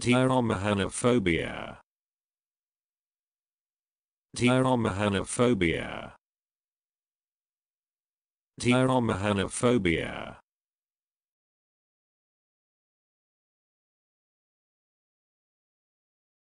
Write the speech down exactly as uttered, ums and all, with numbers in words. Pteromerhanophobia. Pteromerhanophobia. Pteromerhanophobia.